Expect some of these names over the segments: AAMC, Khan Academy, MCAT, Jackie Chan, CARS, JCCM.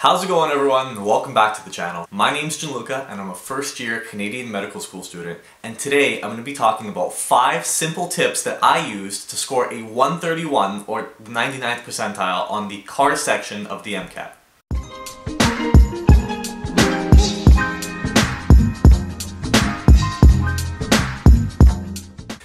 How's it going, everyone? Welcome back to the channel. My name's Gianluca and I'm a first year Canadian medical school student, and today I'm going to be talking about 5 simple tips that I used to score a 131 or 99th percentile on the CARS section of the MCAT.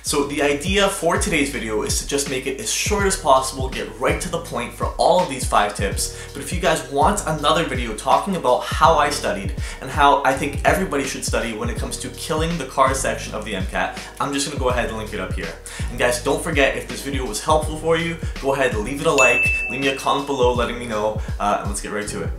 So the idea for today's video is to just make it as short as possible, get right to the point for all of these 5 tips. But if you guys want another video talking about how I studied and how I think everybody should study when it comes to killing the CARS section of the MCAT, I'm just gonna go ahead and link it up here. And guys, don't forget, if this video was helpful for you, go ahead and leave it a like, leave me a comment below letting me know, and let's get right to it.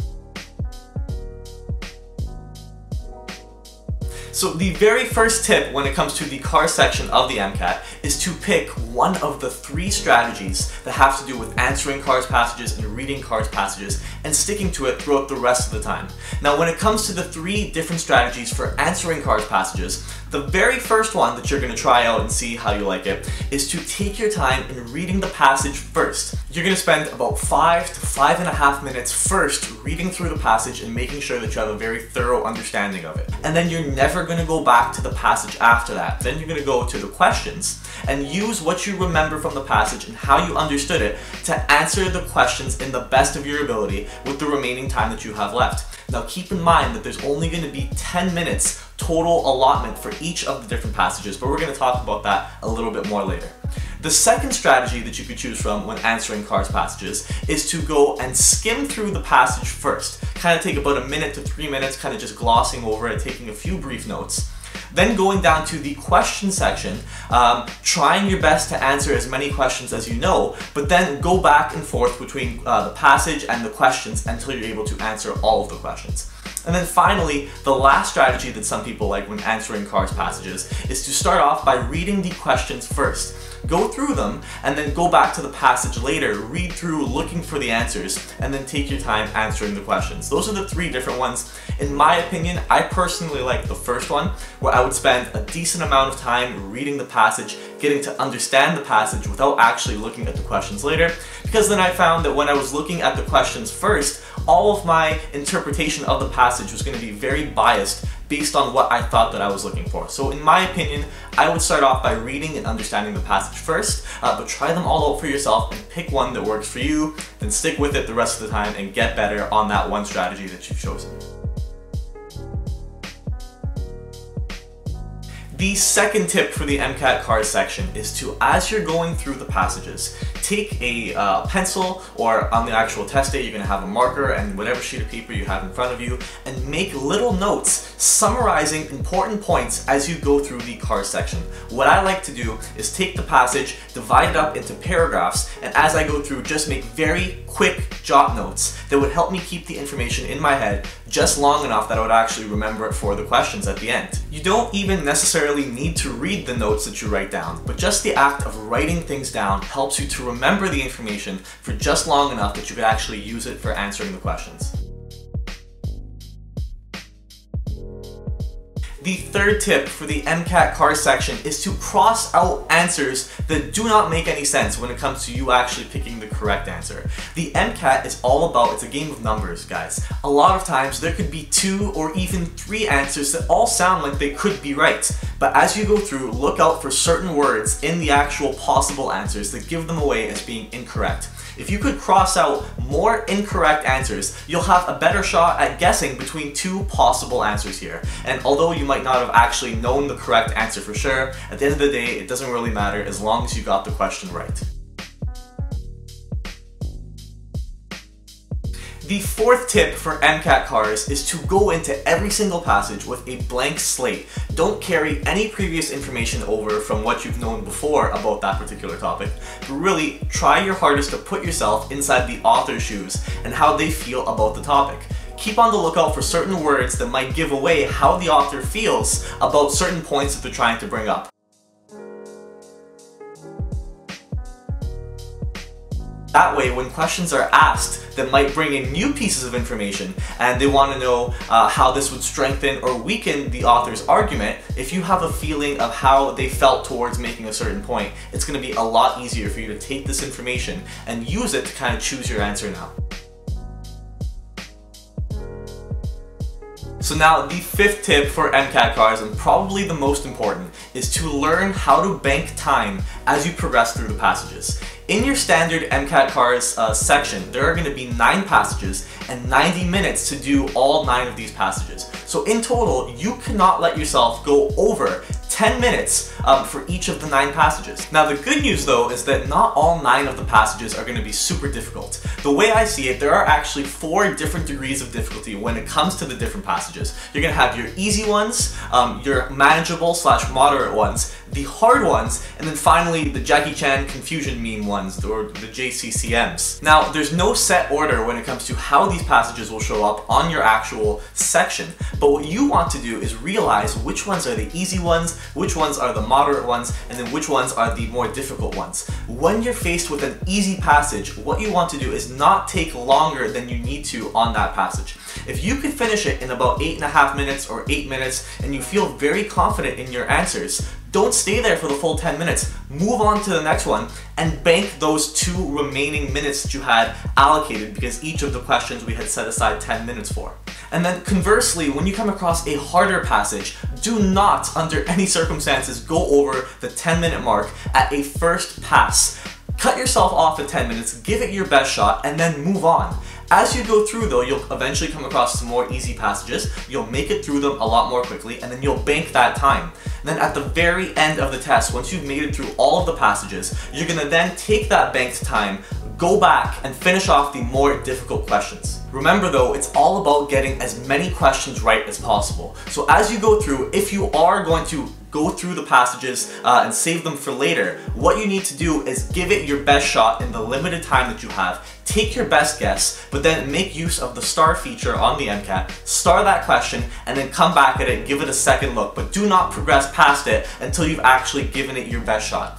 So the very first tip when it comes to the CARS section of the MCAT is to pick one of the 3 strategies that have to do with answering CARS passages and reading CARS passages and sticking to it throughout the rest of the time. Now, when it comes to the 3 different strategies for answering CARS passages, the very first one that you're going to try out and see how you like it is to take your time in reading the passage first. You're going to spend about 5 to 5.5 minutes first reading through the passage and making sure that you have a very thorough understanding of it. And then you're never going to go back to the passage after that. Then you're going to go to the questions and use what you remember from the passage and how you understood it to answer the questions in the best of your ability with the remaining time that you have left. Now, keep in mind that there's only going to be 10 minutes total allotment for each of the different passages, but we're going to talk about that a little bit more later. The second strategy that you could choose from when answering CARS passages is to go and skim through the passage first. Kind of take about a minute to 3 minutes, kind of just glossing over it, taking a few brief notes. Then going down to the question section, trying your best to answer as many questions as you know, but then go back and forth between the passage and the questions until you're able to answer all of the questions. And then finally, the last strategy that some people like when answering CARS passages is to start off by reading the questions first. Go through them and then go back to the passage later, read through looking for the answers, and then take your time answering the questions. Those are the 3 different ones. In my opinion, I personally like the first one, where I would spend a decent amount of time reading the passage, getting to understand the passage without actually looking at the questions later, because then I found that when I was looking at the questions first, all of my interpretation of the passage was going to be very biased based on what I thought that I was looking for. So in my opinion, I would start off by reading and understanding the passage first, but try them all out for yourself and pick one that works for you, then stick with it the rest of the time and get better on that one strategy that you've chosen. The second tip for the MCAT CARS section is to, as you're going through the passages, take a pencil, or on the actual test day, you're going to have a marker and whatever sheet of paper you have in front of you, and make little notes summarizing important points as you go through the CARS section. What I like to do is take the passage, divide it up into paragraphs, and as I go through, just make very quick jot notes that would help me keep the information in my head just long enough that I would actually remember it for the questions at the end. You don't even necessarily need to read the notes that you write down, but just the act of writing things down helps you to remember the information for just long enough that you could actually use it for answering the questions. The third tip for the MCAT CARS section is to cross out answers that do not make any sense when it comes to you actually picking the correct answer. The MCAT is all about, it's a game of numbers, guys. A lot of times there could be 2 or even 3 answers that all sound like they could be right. But as you go through, look out for certain words in the actual possible answers that give them away as being incorrect. If you could cross out more incorrect answers, you'll have a better shot at guessing between 2 possible answers here. And although you might not have actually known the correct answer for sure, at the end of the day, it doesn't really matter as long as you got the question right. The fourth tip for MCAT CARS is to go into every single passage with a blank slate. Don't carry any previous information over from what you've known before about that particular topic, but really try your hardest to put yourself inside the author's shoes and how they feel about the topic. Keep on the lookout for certain words that might give away how the author feels about certain points that they're trying to bring up. That way, when questions are asked that might bring in new pieces of information and they want to know how this would strengthen or weaken the author's argument, if you have a feeling of how they felt towards making a certain point, it's going to be a lot easier for you to take this information and use it to kind of choose your answer now. So now the fifth tip for MCAT CARS, and probably the most important, is to learn how to bank time as you progress through the passages. In your standard MCAT CARS section, there are going to be 9 passages and 90 minutes to do all 9 of these passages. So in total, you cannot let yourself go over 10 minutes for each of the 9 passages. Now the good news though is that not all 9 of the passages are going to be super difficult. The way I see it, there are actually 4 different degrees of difficulty when it comes to the different passages. You're going to have your easy ones, your manageable/moderate ones, the hard ones, and then finally the Jackie Chan confusion meme ones, or the JCCMs. Now there's no set order when it comes to how these passages will show up on your actual section, but what you want to do is realize which ones are the easy ones, which ones are the moderate ones, and then which ones are the more difficult ones. When you're faced with an easy passage, what you want to do is not take longer than you need to on that passage. If you could finish it in about 8.5 minutes or 8 minutes and you feel very confident in your answers, don't stay there for the full 10 minutes. Move on to the next one and bank those 2 remaining minutes that you had allocated, because each of the questions we had set aside 10 minutes for. And then conversely, when you come across a harder passage, do not under any circumstances go over the 10-minute mark at a first pass. Cut yourself off at 10 minutes, give it your best shot, and then move on. As you go through though, you'll eventually come across some more easy passages, you'll make it through them a lot more quickly, and then you'll bank that time. And then at the very end of the test, once you've made it through all of the passages, you're going to then take that banked time, go back, and finish off the more difficult questions. Remember though, it's all about getting as many questions right as possible. So as you go through, if you are going to go through the passages and save them for later, what you need to do is give it your best shot in the limited time that you have. Take your best guess, but then make use of the star feature on the MCAT, star that question, and then come back at it and give it a second look, but do not progress past it until you've actually given it your best shot.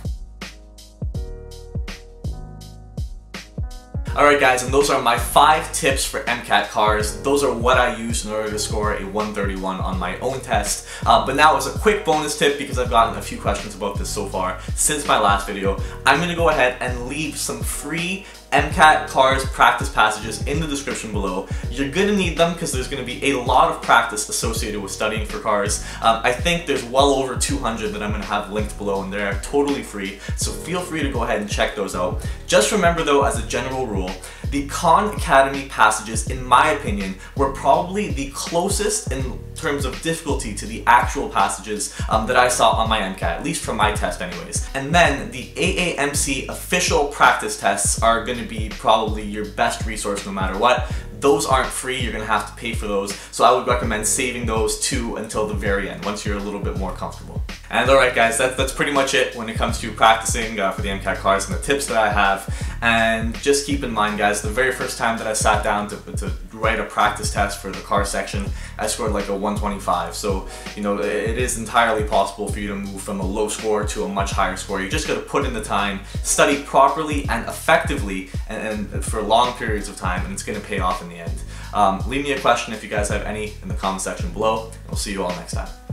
Alright guys, and those are my 5 tips for MCAT CARS. Those are what I used in order to score a 131 on my own test. But now as a quick bonus tip, because I've gotten a few questions about this so far since my last video, I'm going to go ahead and leave some free MCAT CARS practice passages in the description below. You're going to need them because there's going to be a lot of practice associated with studying for CARS. I think there's well over 200 that I'm going to have linked below, and they're totally free, so feel free to go ahead and check those out. Just remember though, as a general rule, the Khan Academy passages, in my opinion, were probably the closest in terms of difficulty to the actual passages that I saw on my MCAT, at least from my test anyways. And then the AAMC official practice tests are going to be probably your best resource no matter what. Those aren't free, you're going to have to pay for those, so I would recommend saving those 2 until the very end, once you're a little bit more comfortable. And alright guys, that's pretty much it when it comes to practicing for the MCAT CARS and the tips that I have. And just keep in mind guys, the very first time that I sat down to write a practice test for the CARS section, I scored like a 125. So, you know, it is entirely possible for you to move from a low score to a much higher score. You just got to put in the time, study properly and effectively, and for long periods of time, and it's going to pay off in the end. Leave me a question if you guys have any in the comment section below, and we'll see you all next time.